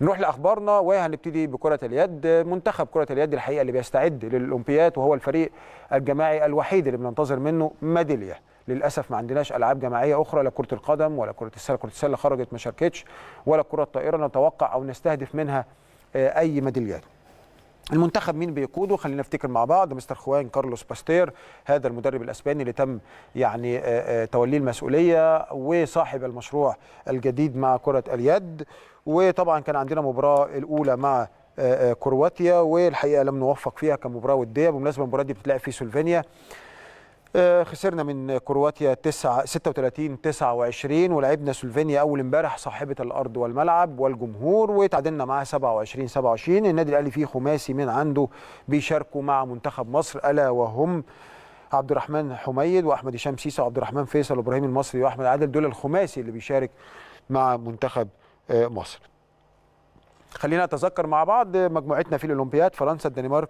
نروح لاخبارنا وهنبتدي بكره اليد. منتخب كره اليد الحقيقه اللي بيستعد للاولمبياد وهو الفريق الجماعي الوحيد اللي بننتظر منه ميداليه. للاسف ما عندناش العاب جماعيه اخرى، لا كره القدم ولا كره السله، كره السله خرجت ما شاركتش، ولا كره الطائره نتوقع او نستهدف منها اي ميداليات. المنتخب مين بيقوده؟ خلينا نفتكر مع بعض. مستر خوان كارلوس باستير، هذا المدرب الاسباني اللي تم يعني توليه المسؤوليه وصاحب المشروع الجديد مع كره اليد. وطبعا كان عندنا مباراه الاولى مع كرواتيا والحقيقه لم نوفق فيها كمباراه وديه. بالمناسبه المباراه دي بتتلعب في سلوفينيا، خسرنا من كرواتيا 36-29، ولعبنا سلوفينيا اول امبارح صاحبه الارض والملعب والجمهور وتعادلنا معاها 27-27. النادي الاهلي فيه خماسي من عنده بيشاركوا مع منتخب مصر، الا وهم عبد الرحمن حميد واحمد هشام سيسه وعبد الرحمن فيصل وابراهيم المصري واحمد عادل، دول الخماسي اللي بيشارك مع منتخب مصر. خلينا نتذكر مع بعض مجموعتنا في الاولمبياد: فرنسا، الدنمارك،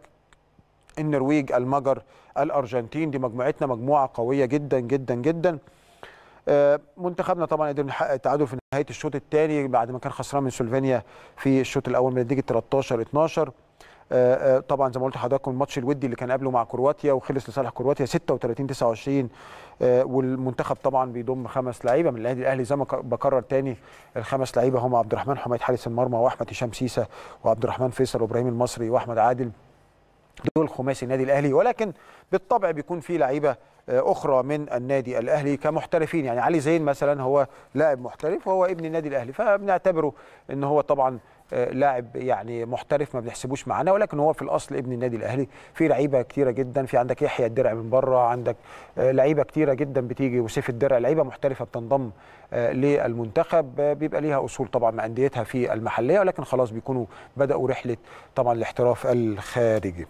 النرويج، المجر، الارجنتين. دي مجموعتنا، مجموعه قويه جدا جدا جدا. منتخبنا طبعا قدر يحقق التعادل في نهايه الشوط الثاني بعد ما كان خسران من سلوفينيا في الشوط الاول بنتيجه 13-12. طبعا زي ما قلت لحضراتكم الماتش الودي اللي كان قبله مع كرواتيا وخلص لصالح كرواتيا 36-29. والمنتخب طبعا بيضم 5 لعيبه من النادي الاهلي، زي ما بكرر تاني الخمس لعيبه هم عبد الرحمن حميد حارس المرمى واحمد هشام سيسه وعبد الرحمن فيصل وابراهيم المصري واحمد عادل، دول خماسي النادي الاهلي. ولكن بالطبع بيكون في لعيبه اخرى من النادي الاهلي كمحترفين، يعني علي زين مثلا هو لاعب محترف وهو ابن النادي الاهلي، فبنعتبره ان هو طبعا لاعب يعني محترف ما بنحسبوش معانا، ولكن هو في الاصل ابن النادي الاهلي. في لعيبه كتيره جدا، في عندك يحيى الدرع من بره، عندك لعيبه كتيره جدا بتيجي وسيف الدرع، لعيبه محترفه بتنضم للمنتخب، بيبقى ليها اصول طبعا مع انديتها في المحليه، ولكن خلاص بيكونوا بداوا رحله طبعا الاحتراف الخارجي.